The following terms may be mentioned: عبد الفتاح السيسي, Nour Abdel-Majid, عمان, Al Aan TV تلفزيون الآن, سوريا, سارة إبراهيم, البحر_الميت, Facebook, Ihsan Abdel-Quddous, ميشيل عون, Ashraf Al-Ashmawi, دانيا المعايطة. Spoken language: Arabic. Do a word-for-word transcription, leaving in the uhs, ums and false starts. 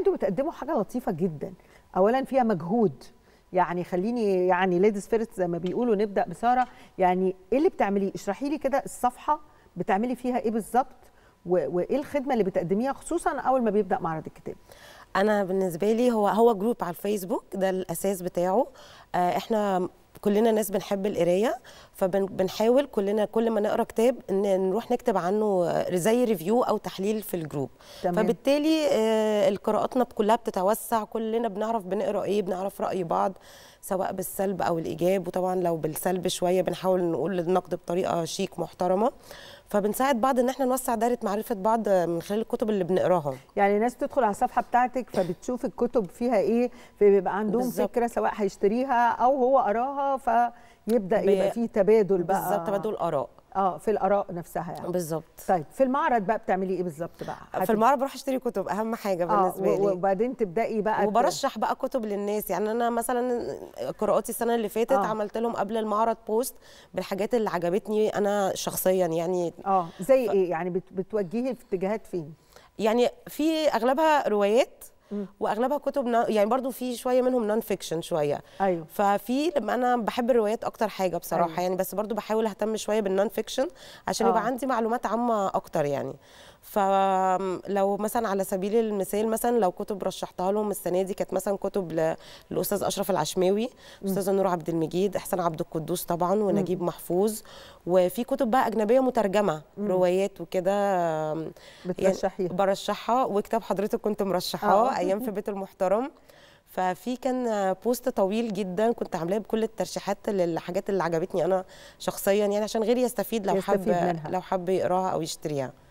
انتوا بتقدموا حاجه لطيفه جدا، اولا فيها مجهود، يعني خليني يعني ليديز فيرست زي ما بيقولوا. نبدا بساره، يعني ايه اللي بتعمليه؟ اشرحي لي كده الصفحه بتعملي فيها ايه بالظبط، وايه الخدمه اللي بتقدميها خصوصا اول ما بيبدا معرض الكتاب. انا بالنسبه لي هو هو جروب على الفيسبوك، ده الاساس بتاعه. آه احنا كلنا ناس بنحب القرايه، فبنحاول كلنا كل ما نقرا كتاب نروح نكتب عنه زي ريفيو او تحليل في الجروب. تمام. فبالتالي قراءاتنا كلها بتتوسع، كلنا بنعرف بنقرا ايه، بنعرف راي بعض سواء بالسلب او الايجاب، وطبعا لو بالسلب شويه بنحاول نقول النقد بطريقه شيك محترمه، فبنساعد بعض ان احنا نوسع دائره معرفه بعض من خلال الكتب اللي بنقراها. يعني ناس تدخل على الصفحه بتاعتك فبتشوف الكتب فيها ايه، فبيبقى عندهم بالزبط. فكره سواء هيشتريها او هو قراها، فيبدا يبقى فيه تبادل بقى. بالظبط، تبادل اراء اه في الاراء نفسها يعني. بالظبط. طيب في المعرض بقى بتعملي ايه بالظبط بقى؟ حتى في المعرض بروح اشتري كتب، اهم حاجه بالنسبه آه لي، وبعدين تبداي بقى وبرشح بقى كتب للناس. يعني انا مثلا قراءاتي السنه اللي فاتت آه. عملت لهم قبل المعرض بوست بالحاجات اللي عجبتني انا شخصيا يعني. اه زي ف... ايه يعني بت... بتوجهي في اتجاهات فين؟ يعني في اغلبها روايات واغلبها كتب نا... يعني برضو في شويه منهم نون فيكشن شويه. ايوه. ففي لما انا بحب الروايات اكتر حاجه بصراحه. أيوة. يعني بس برضو بحاول اهتم شويه بالنون فيكشن عشان يبقى عندي معلومات عامه اكتر يعني. فلو مثلا على سبيل المثال، مثلا لو كتب رشحتها لهم السنه دي كانت مثلا كتب للاستاذ اشرف العشماوي، الاستاذه نور عبد المجيد، احسان عبد القدوس طبعا، ونجيب م. محفوظ، وفي كتب بقى اجنبيه مترجمه م. روايات وكده بترشحيها يعني برشحها، وكتاب حضرتك كنت مرشحاه ايام في بيت المحترم. ففي كان بوست طويل جدا كنت عاملاه بكل الترشيحات للحاجات اللي عجبتني انا شخصيا يعني، عشان غيري يستفيد لو حب لو حب يقراها او يشتريها.